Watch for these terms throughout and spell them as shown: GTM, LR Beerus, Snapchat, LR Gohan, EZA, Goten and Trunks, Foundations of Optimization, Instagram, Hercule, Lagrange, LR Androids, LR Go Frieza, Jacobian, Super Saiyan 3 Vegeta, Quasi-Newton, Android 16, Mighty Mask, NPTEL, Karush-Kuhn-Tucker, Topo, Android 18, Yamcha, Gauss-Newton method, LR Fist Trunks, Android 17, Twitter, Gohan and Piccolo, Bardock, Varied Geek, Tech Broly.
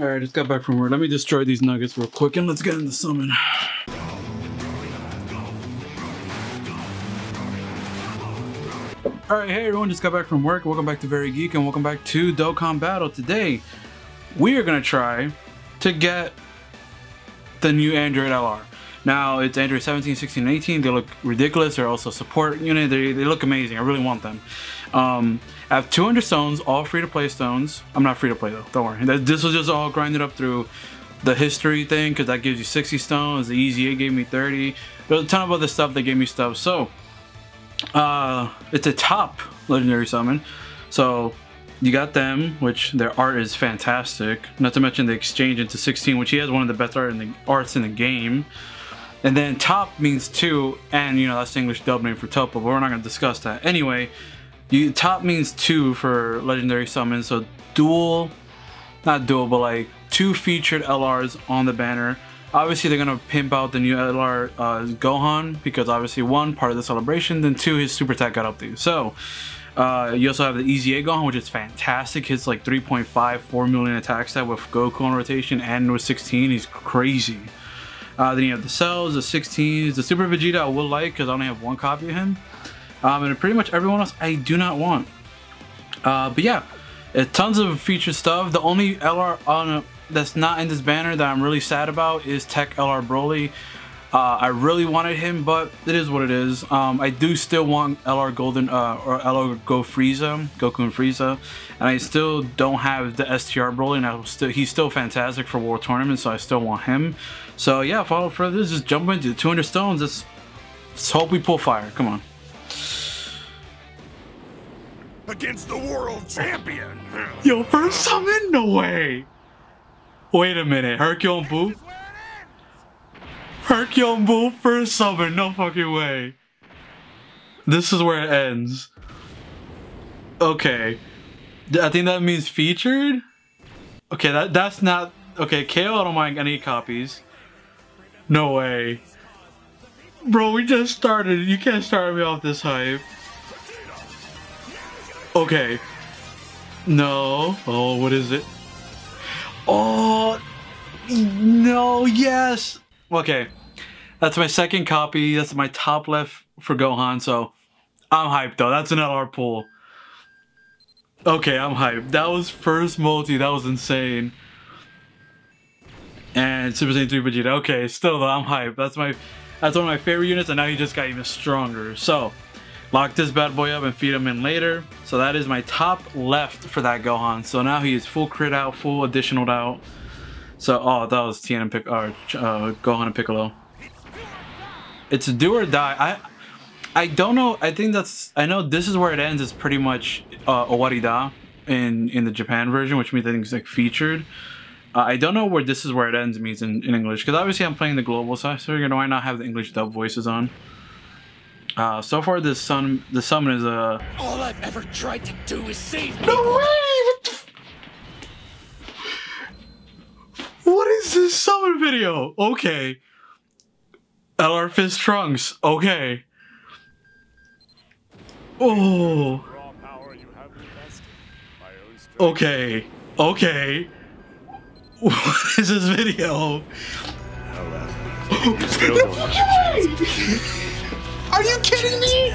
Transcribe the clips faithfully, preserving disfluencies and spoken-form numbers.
All right, just got back from work. Let me destroy these nuggets real quick and let's get in the summon. All right, hey everyone, just got back from work. Welcome back to Very Geek and welcome back to Dokkan Battle. Today, we are gonna try to get the new Android L R. Now, it's Android seventeen, sixteen, and eighteen. They look ridiculous. They're also support unit. They, they look amazing. I really want them. Um, I have two hundred stones, all free-to-play stones. I'm not free-to-play though, don't worry. This was just all grinded up through the history thing because that gives you sixty stones. The E Z A gave me thirty. There's a ton of other stuff that gave me stuff. So, uh, it's a top legendary summon. So, you got them, which their art is fantastic. Not to mention the exchange into sixteen, which he has one of the best art in the, arts in the game. And then top means two, and you know, that's the English dub name for Topo, but we're not gonna discuss that. Anyway, you, top means two for legendary summons, so dual, not dual, but like two featured L Rs on the banner. Obviously, they're gonna pimp out the new L R uh, Gohan, because obviously one, part of the celebration, then two, his super attack got up to. So, uh, you also have the E Z A Gohan, which is fantastic. Hits like three point five, four million attack stat with Goku on rotation and with sixteen, he's crazy. Uh, then you have the Cells, the sixteens, the Super Vegeta I will like because I only have one copy of him. Um, and pretty much everyone else I do not want. Uh, but yeah, it, tons of featured stuff. The only L R on a, that's not in this banner that I'm really sad about is Tech L R Broly. Uh, I really wanted him, but it is what it is. Um, I do still want L R Golden uh, or L R Go Frieza, Goku and Frieza. And I still don't have the S T R Broly, and I still, he's still fantastic for World Tournament, so I still want him. So yeah, follow further, let's just jump into the two hundred stones. Let's, let's hope we pull fire. Come on. Against the world champion. Yo, first summon? No way. Wait a minute. Hercule and Boo? Hercule and Boo first summon. No fucking way. This is where it ends. Okay. I think that means featured? Okay, that that's not... Okay, K O, I don't mind any copies. No way. Bro, we just started. You can't start me off this hype. Okay. No. Oh, what is it? Oh. No, yes. Okay. That's my second copy. That's my top left for Gohan. So I'm hyped though. That's an L R pull. Okay, I'm hyped. That was first multi. That was insane. And Super Saiyan three Vegeta. Okay, still though, I'm hyped. That's my, that's one of my favorite units, and now he just got even stronger. So, lock this bad boy up and feed him in later. So that is my top left for that Gohan. So now he is full crit out, full additional out. So, oh, that was Tien and Pic, or uh, Gohan and Piccolo. It's do or die. I, I don't know. I think that's. I know this is where it ends. Is pretty much uh, Owarida in in the Japan version, which means I think it's like featured. Uh, I don't know where this is where it ends means in, in English, because obviously I'm playing the global, so I figured why not have the English dub voices on. Uh, so far, this sun, the summon is a. Uh... All I've ever tried to do is save people. No way! What is this summon video? Okay. L R Fist Trunks. Okay. Oh. Okay. Okay. What is this video? Are you kidding me?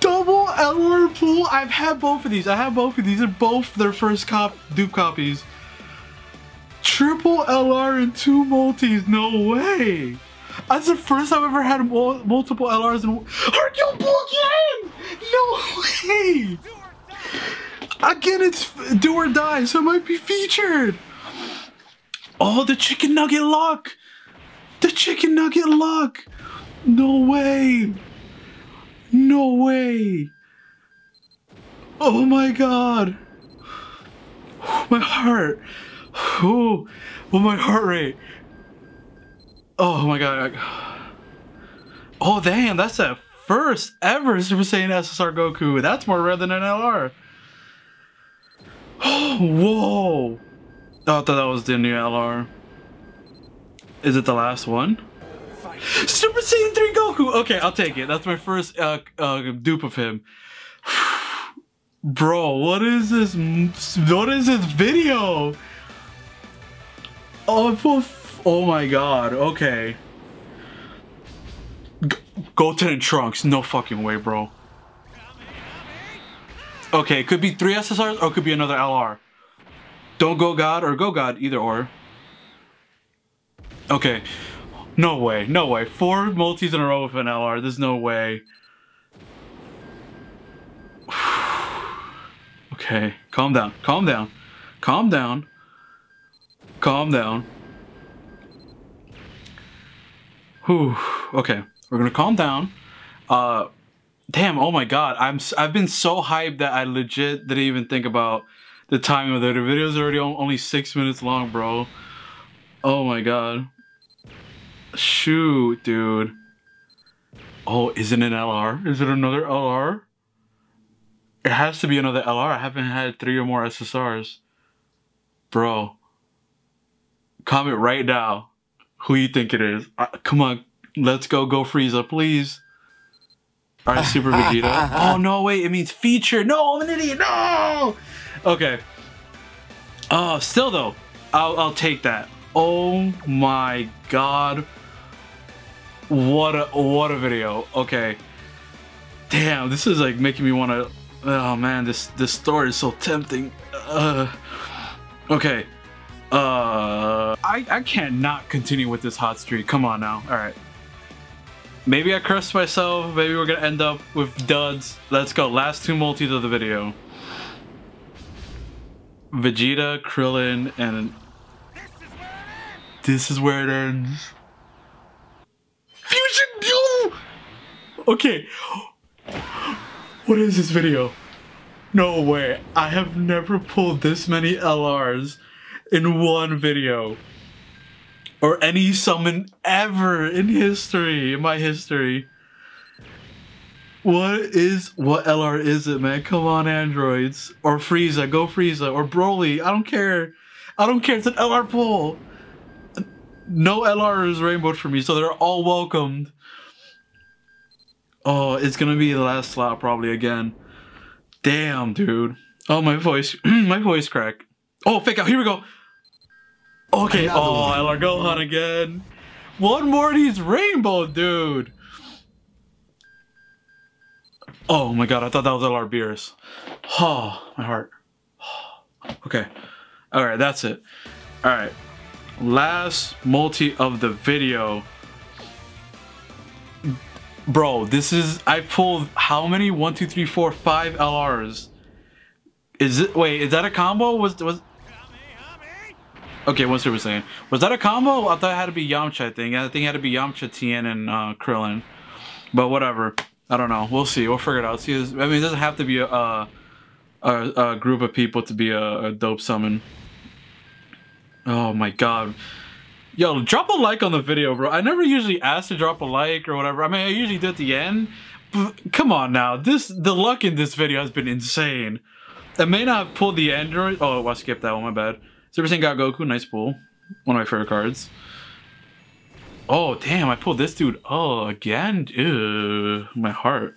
Double L R pull. I've had both of these. I have both of these. They're both their first cop dupe copies. Triple L R and two multis. No way. That's the first time I've ever had multiple L Rs and Hercule pull again. No way. Again, it's do or die, so it might be featured. Oh, the chicken nugget luck! The chicken nugget luck! No way! No way! Oh my god! My heart! Oh, oh my heart rate! Oh my god! Oh damn, that's that first ever Super Saiyan S S R Goku. That's more rare than an L R. Oh, whoa! Oh, I thought that was the new L R. Is it the last one? Fight. Super Saiyan three Goku! Okay, I'll take it. That's my first uh, uh, dupe of him. Bro, what is this? What is this video? Oh, oh my god, okay. G Goten and Trunks, no fucking way, bro. Okay, it could be three S S Rs or it could be another L R. Don't go God or go God, either or. Okay, no way, no way. Four multis in a row with an L R, there's no way. Okay, calm down, calm down, calm down, calm down. Whew, okay, we're gonna calm down. Uh, damn, oh my god, I'm, I've been so hyped that I legit didn't even think about the timing of the video. The video's already only six minutes long, bro. Oh my god. Shoot, dude. Oh, is it an L R? Is it another L R? It has to be another L R. I haven't had three or more S S Rs. Bro. Comment right now who you think it is. Uh, come on. Let's go, Go Frieza, please. All right, Super Vegeta. Oh, no, wait. It means feature. No, I'm an idiot. No! Okay. Uh, still, though, I'll, I'll take that. Oh, my God. What a, what a video. Okay. Damn, this is, like, making me want to... Oh man, this this story is so tempting. Uh, okay, uh, I I can't not continue with this hot streak. Come on now. All right, maybe I cursed myself. Maybe we're gonna end up with duds. Let's go. Last two multis of the video. Vegeta, Krillin, and this is where it ends. Fusion. Okay. What is this video? No way. I have never pulled this many L Rs in one video. Or any summon ever in history, in my history. What is, what L R is it, man? Come on, Androids. Or Frieza, Go Frieza, or Broly. I don't care. I don't care, it's an L R pull. No L R is rainbowed for me, so they're all welcomed. Oh, it's gonna be the last slot probably again. Damn, dude. Oh, my voice, my voice crack. Oh, fake out, here we go. Okay, oh, L R Gohan again. One more of these rainbow, dude. Oh my God, I thought that was L R Beerus. Oh, my heart. Okay, all right, that's it. All right, last multi of the video. Bro, this is, I pulled how many? One, two, three, four, five L Rs. Is it, wait, is that a combo? Was, was, okay, one Super Saiyan. Was that a combo? I thought it had to be Yamcha, I think. I think it had to be Yamcha, Tien, and uh, Krillin. But whatever, I don't know. We'll see, we'll figure it out. See, I mean, it doesn't have to be a, a, a, a group of people to be a, a dope summon. Oh my God. Yo, drop a like on the video, bro. I never usually ask to drop a like or whatever. I mean, I usually do at the end. But come on now. This, the luck in this video has been insane. I may not have pulled the Android. Oh, I skipped that one. My bad. Super Saiyan God Goku. Nice pull. One of my favorite cards. Oh, damn. I pulled this dude. Oh, again? Ew, my heart.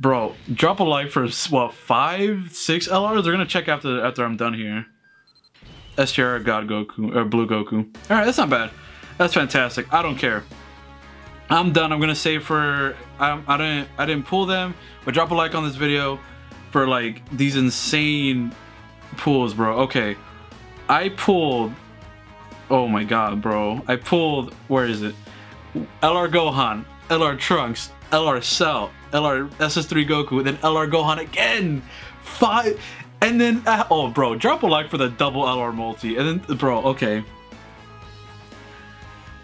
Bro, drop a like for, what, five, six L Rs? They're going to check after after I'm done here. S T R God Goku, or Blue Goku. Alright, that's not bad. That's fantastic. I don't care. I'm done. I'm gonna save for, I, I didn't I didn't pull them, but drop a like on this video for like these insane pulls, bro. Okay. I pulled, oh my god, bro. I pulled, where is it? L R Gohan, L R Trunks, L R Cell, L R S S three Goku, then L R Gohan again. Five. And then, uh, oh bro, drop a like for the double L R multi. And then, bro, okay.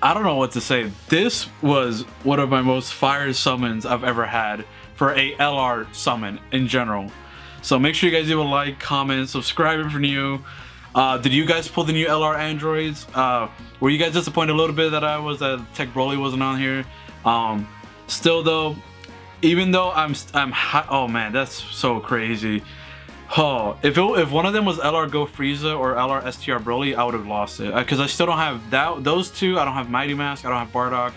I don't know what to say. This was one of my most fire summons I've ever had for a L R summon in general. So make sure you guys leave a like, comment, subscribe if you're new. Uh, did you guys pull the new L R Androids? Uh, were you guys disappointed a little bit that I was, that Tech Broly wasn't on here? Um, still though, even though I'm, I'm hot, oh man, that's so crazy. Oh, if, it, if one of them was L R Go Frieza or L R S T R Broly, I would have lost it. Because I, I still don't have that, those two. I don't have Mighty Mask. I don't have Bardock.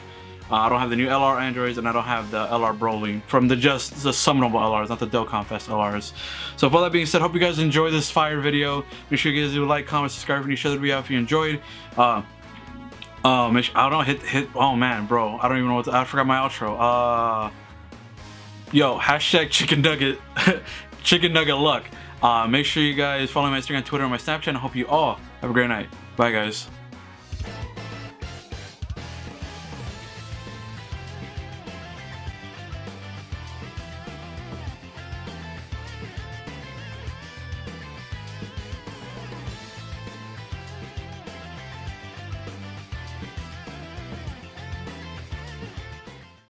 Uh, I don't have the new L R Androids, and I don't have the L R Broly from the just the summonable L Rs, not the Dokkan Fest L Rs. So with all that being said, hope you guys enjoy this fire video. Make sure you guys do like, comment, subscribe for any show that we have if you enjoyed. Uh, uh, make sure, I don't know, hit, hit, oh man, bro. I don't even know what to, I forgot my outro. Uh, yo, hashtag chicken nugget, chicken nugget luck. Uh, make sure you guys follow my Instagram, Twitter, and my Snapchat. I hope you all have a great night. Bye, guys.